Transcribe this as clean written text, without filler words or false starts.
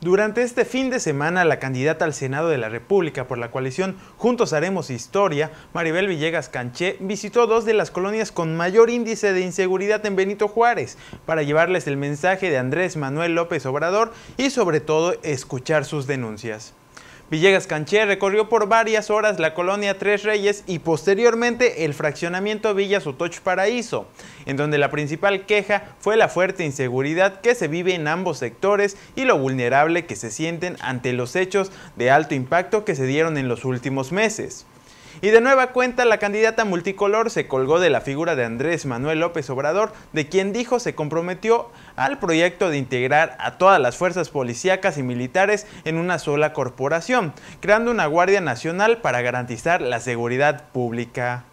Durante este fin de semana, la candidata al Senado de la República por la coalición Juntos Haremos Historia, Maribel Villegas Canché, visitó dos de las colonias con mayor índice de inseguridad en Benito Juárez para llevarles el mensaje de Andrés Manuel López Obrador y sobre todo escuchar sus denuncias. Villegas Canché recorrió por varias horas la colonia Tres Reyes y posteriormente el fraccionamiento Villa Sotoch Paraíso, en donde la principal queja fue la fuerte inseguridad que se vive en ambos sectores y lo vulnerable que se sienten ante los hechos de alto impacto que se dieron en los últimos meses. Y de nueva cuenta, la candidata multicolor se colgó de la figura de Andrés Manuel López Obrador, de quien dijo se comprometió al proyecto de integrar a todas las fuerzas policíacas y militares en una sola corporación, creando una Guardia Nacional para garantizar la seguridad pública.